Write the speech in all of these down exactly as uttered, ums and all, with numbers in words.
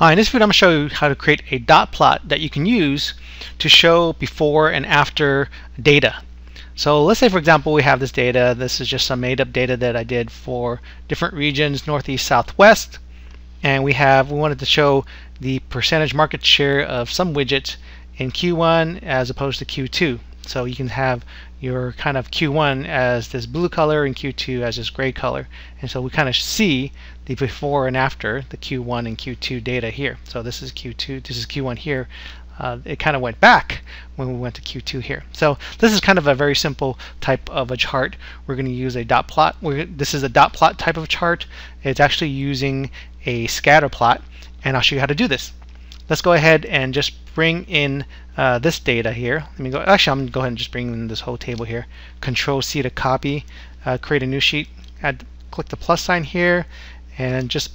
Hi, in this video I'm going to show you how to create a dot plot that you can use to show before and after data. So let's say, for example, we have this data. This is just some made-up data that I did for different regions, northeast, southwest, and we have we wanted to show the percentage market share of some widgets in Q one as opposed to Q two. So you can have your kind of Q one as this blue color and Q two as this gray color. And so we kind of see the before and after the Q one and Q two data here. So this is Q two, this is Q one here. Uh, it kind of went back when we went to Q two here. So this is kind of a very simple type of a chart. We're going to use a dot plot. We're, this is a dot plot type of chart. It's actually using a scatter plot, and I'll show you how to do this. Let's go ahead and just bring in uh, this data here. Let me go. Actually, I'm going to go ahead and just bring in this whole table here. Control C to copy, uh, create a new sheet. Add, click the plus sign here, and just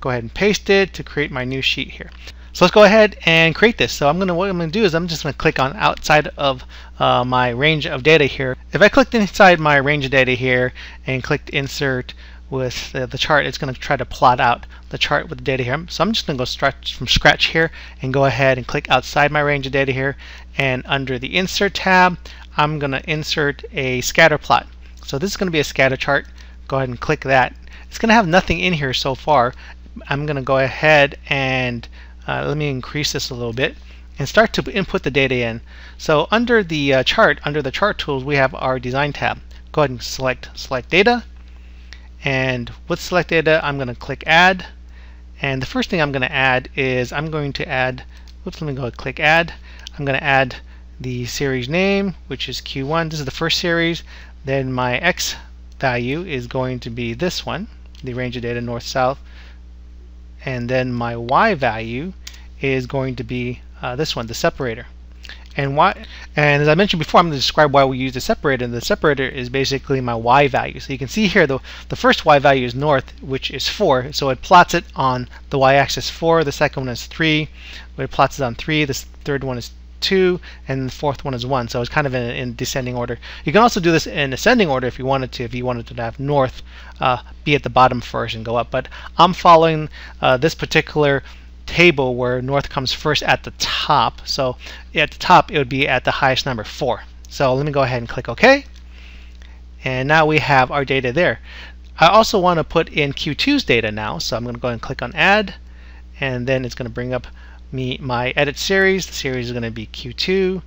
go ahead and paste it to create my new sheet here. So let's go ahead and create this. So I'm going to what I'm going to do is I'm just going to click on outside of uh, my range of data here. If I clicked inside my range of data here and clicked insert with the chart, it's going to try to plot out the chart with the data here. So I'm just going to go start from scratch here and go ahead and click outside my range of data here. And under the Insert tab, I'm going to insert a scatter plot. So this is going to be a scatter chart. Go ahead and click that. It's going to have nothing in here so far. I'm going to go ahead and uh, let me increase this a little bit and start to input the data in. So under the uh, chart, under the chart tools, we have our Design tab. Go ahead and select Select Data. And with select data, I'm going to click add. And the first thing I'm going to add is I'm going to add, oops, let me go ahead and click add. I'm going to add the series name, which is Q one. This is the first series. Then my X value is going to be this one, the range of data north south. And then my Y value is going to be uh, this one, the separator. And why? And as I mentioned before, I'm going to describe why we use the separator. And the separator is basically my Y value. So you can see here, the the first Y value is north, which is four. So it plots it on the Y-axis four. The second one is three. It plots it on three. The third one is two, and the fourth one is one. So it's kind of in, in descending order. You can also do this in ascending order if you wanted to. If you wanted to have north uh, be at the bottom first and go up. But I'm following uh, this particular table where north comes first at the top. So at the top it would be at the highest number, four. So let me go ahead and click OK, and now we have our data there. I also want to put in Q two's data now, so I'm going to go ahead and click on add, and then it's going to bring up me my edit series. The series is going to be Q two.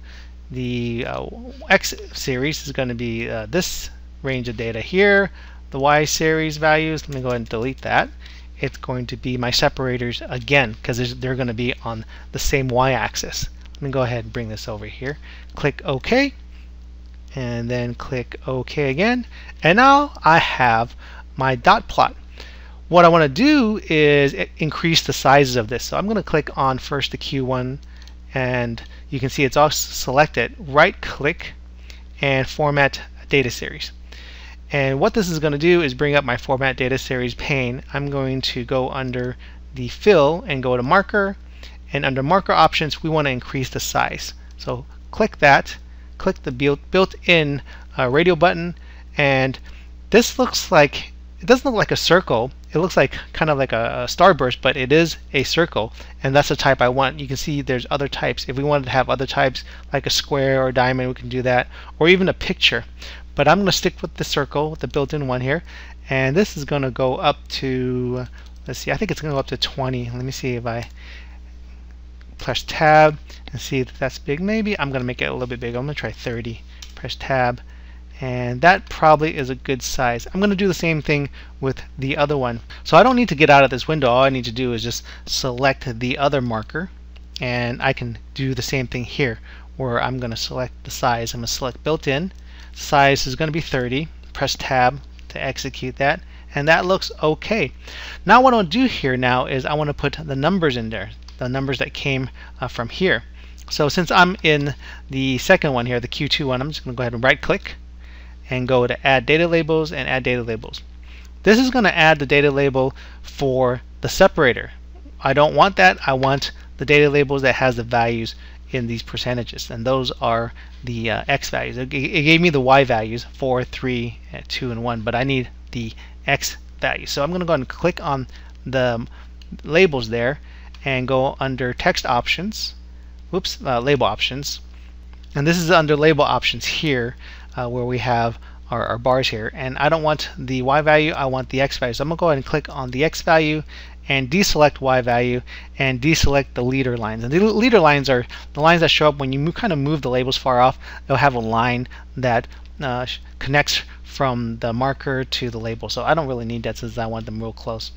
The uh, X series is going to be uh, this range of data here. The Y series values, let me go ahead and delete that. It's going to be my separators again, because they're going to be on the same Y-axis. Let me go ahead and bring this over here. Click OK, and then click OK again. And now I have my dot plot. What I want to do is increase the sizes of this. So I'm going to click on first the Q one, and you can see it's all selected. Right click and format data series. And what this is going to do is bring up my format data series pane. I'm going to go under the fill and go to marker, and under marker options we want to increase the size. So click that, click the built-in uh, radio button, and this looks like, it doesn't look like a circle, it looks like kind of like a, a starburst, but it is a circle, and that's the type I want. You can see there's other types. If we wanted to have other types like a square or a diamond, we can do that, or even a picture. But I'm going to stick with the circle, the built-in one here, and this is going to go up to, let's see, I think it's going to go up to twenty. Let me see if I press tab and see if that's big. Maybe I'm going to make it a little bit bigger. I'm going to try thirty. Press tab, and that probably is a good size. I'm going to do the same thing with the other one. So I don't need to get out of this window. All I need to do is just select the other marker, and I can do the same thing here, where I'm going to select the size. I'm going to select built-in. Size is going to be thirty. Press tab to execute that, and that looks okay. Now what I'll do here now is I want to put the numbers in there, the numbers that came uh, from here. So since I'm in the second one here, the Q two one, I'm just going to go ahead and right click and go to add data labels and add data labels. This is going to add the data label for the separator. I don't want that. I want the data labels that has the values in these percentages, and those are the uh, X values. It, it gave me the Y values four, three, two, and one, but I need the X values. So I'm going to go ahead and click on the labels there, and go under text options, oops, uh, label options. And this is under label options here, uh, where we have our, our bars here. And I don't want the Y value, I want the X value. So I'm gonna go ahead and click on the X value and deselect Y value and deselect the leader lines. And the leader lines are the lines that show up when you move, kind of move the labels far off. They'll have a line that uh, connects from the marker to the label. So I don't really need that since I want them real close.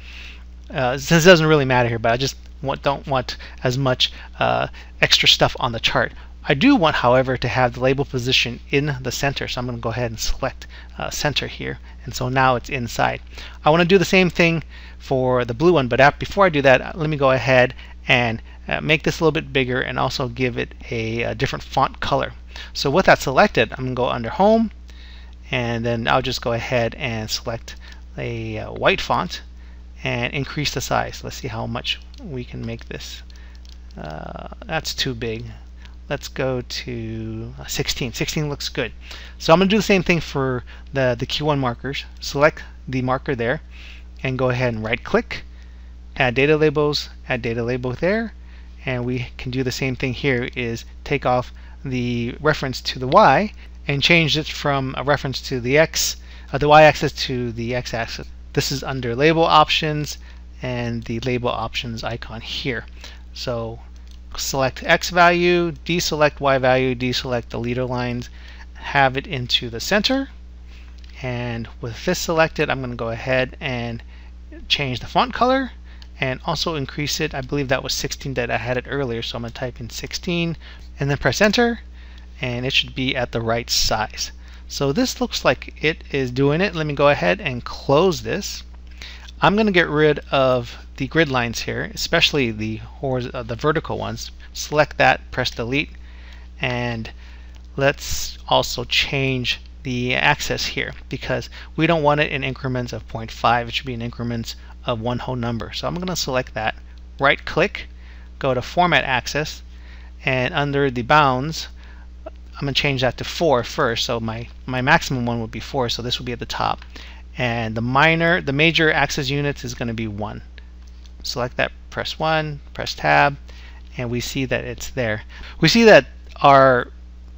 Uh, this doesn't really matter here, but I just want, don't want as much uh, extra stuff on the chart. I do want, however, to have the label position in the center, so I'm going to go ahead and select uh, center here, and so now it's inside. I want to do the same thing for the blue one, but before I do that, let me go ahead and uh, make this a little bit bigger and also give it a, a different font color. So with that selected, I'm going to go under Home, and then I'll just go ahead and select a uh, white font and increase the size. Let's see how much we can make this. Uh, that's too big. Let's go to sixteen. sixteen looks good. So I'm going to do the same thing for the, the Q one markers. Select the marker there and go ahead and right click, add data labels, add data label there, and we can do the same thing here, is take off the reference to the Y and change it from a reference to the X, uh, the Y axis to the X axis. This is under label options and the label options icon here. So select X value, deselect Y value, deselect the leader lines, have it into the center, and with this selected, I'm going to go ahead and change the font color and also increase it. I believe that was sixteen that I had it earlier, so I'm going to type in sixteen and then press enter, and it should be at the right size. So this looks like it is doing it. Let me go ahead and close this. I'm going to get rid of the grid lines here, especially the horizontal, the vertical ones. Select that, press delete, and let's also change the axis here because we don't want it in increments of zero point five. It should be in increments of one whole number. So I'm going to select that, right click, go to format axis, and under the bounds, I'm going to change that to four first. So my, my maximum one would be four, so this would be at the top. And the minor, the major axis units is going to be one. Select that, press one, press tab, and we see that it's there. We see that our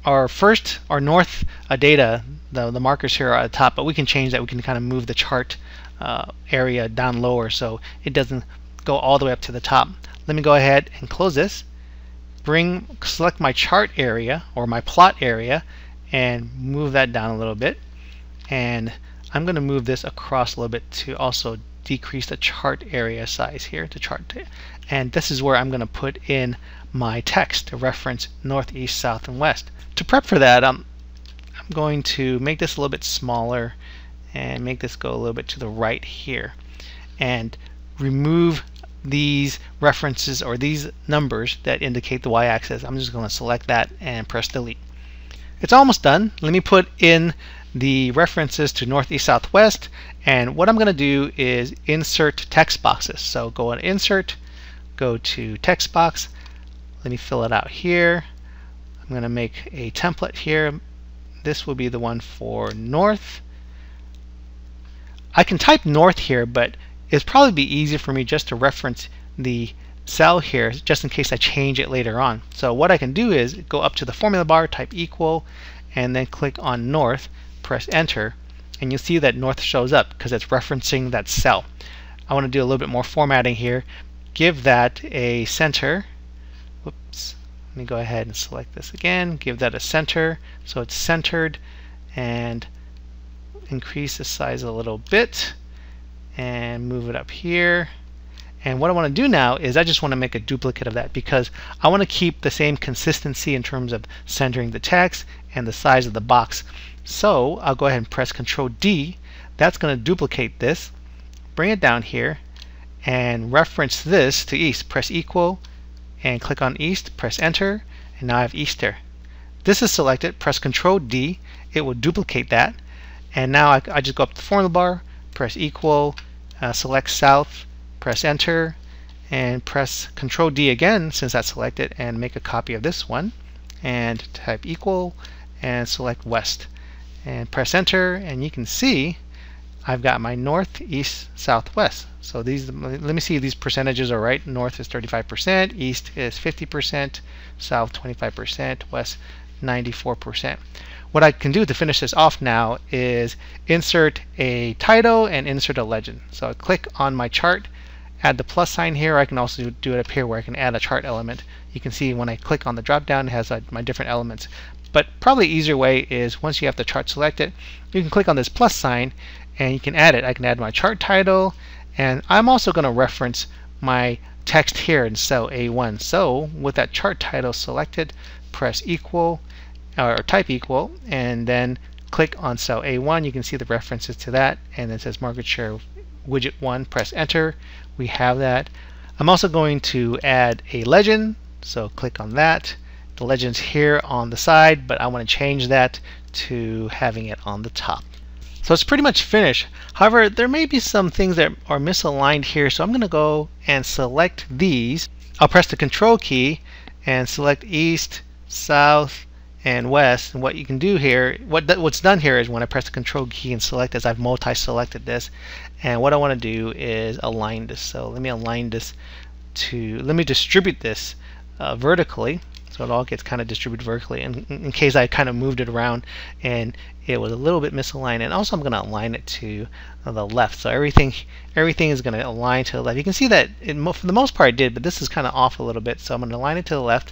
our first, our north uh, data, the, the markers here are at the top, but we can change that. We can kind of move the chart uh, area down lower so it doesn't go all the way up to the top. Let me go ahead and close this. Bring, select my chart area or my plot area and move that down a little bit. And I'm going to move this across a little bit to also decrease the chart area size here to chart. And this is where I'm going to put in my text to reference north, east, south, and west. To prep for that, um, I'm going to make this a little bit smaller and make this go a little bit to the right here and remove these references or these numbers that indicate the y-axis. I'm just going to select that and press delete. It's almost done. Let me put in the references to north, east, south, west, and what I'm going to do is insert text boxes. So go on insert, go to text box, let me fill it out here. I'm going to make a template here. This will be the one for north. I can type north here, but it's probably be easier for me just to reference the cell here just in case I change it later on. So what I can do is go up to the formula bar, type equal, and then click on north, press enter, and you'll see that north shows up because it's referencing that cell. I want to do a little bit more formatting here. Give that a center. Whoops. Let me go ahead and select this again. Give that a center so it's centered, and increase the size a little bit and move it up here. And what I want to do now is I just want to make a duplicate of that because I want to keep the same consistency in terms of centering the text and the size of the box. So I'll go ahead and press Control D. That's going to duplicate this. Bring it down here and reference this to east. Press equal and click on east. Press enter, and now I have east there. This is selected. Press Control D. It will duplicate that. And now I, I just go up to the formula bar, press equal, uh, select south, press enter, and press Control D again since that's selected, and make a copy of this one and type equal and select west and press enter, and you can see I've got my north, east, southwest. So these, let me see if these percentages are right. North is thirty-five percent, east is fifty percent, south twenty-five percent, west ninety-four percent. What I can do to finish this off now is insert a title and insert a legend. So I click on my chart, add the plus sign here. I can also do it up here where I can add a chart element. You can see when I click on the drop down, it has my different elements. But probably easier way is once you have the chart selected, you can click on this plus sign and you can add it. I can add my chart title, and I'm also going to reference my text here in cell A one. So with that chart title selected, press equal or type equal, and then click on cell A one. You can see the references to that, and it says market share widget one. Press enter. We have that. I'm also going to add a legend, so click on that. The legend's here on the side, but I want to change that to having it on the top. So it's pretty much finished. However, there may be some things that are misaligned here, so I'm going to go and select these. I'll press the control key and select east, south, and west. And what you can do here, what what's done here is when I press the control key and select this, I've multi-selected this. And what I want to do is align this. So let me align this to, let me distribute this uh, vertically. So it all gets kind of distributed vertically in, in case I kind of moved it around and it was a little bit misaligned. And also I'm going to align it to the left. So everything everything is going to align to the left. You can see that it, for the most part it did, but this is kind of off a little bit. So I'm going to align it to the left.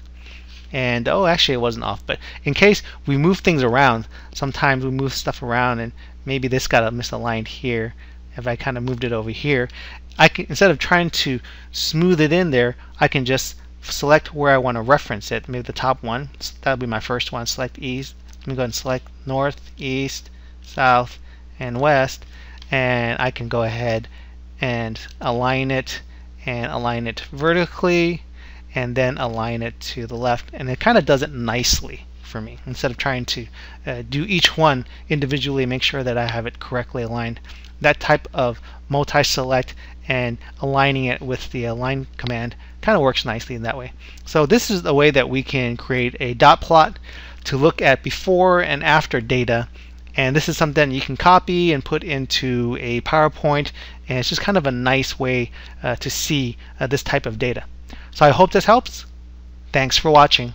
And oh, actually it wasn't off, but in case we move things around, sometimes we move stuff around and maybe this got misaligned here. If I kind of moved it over here, I can, instead of trying to smooth it in there, I can just select where I want to reference it. Maybe the top one, so that'll be my first one. Select east. Let me go ahead and select north, east, south, and west, and I can go ahead and align it and align it vertically, and then align it to the left. And it kind of does it nicely for me instead of trying to uh, do each one individually. Make sure that I have it correctly aligned. That type of multi-select and aligning it with the align command kind of works nicely in that way. So this is the way that we can create a dot plot to look at before and after data. And this is something you can copy and put into a PowerPoint, and it's just kind of a nice way uh, to see uh, this type of data. So I hope this helps. Thanks for watching.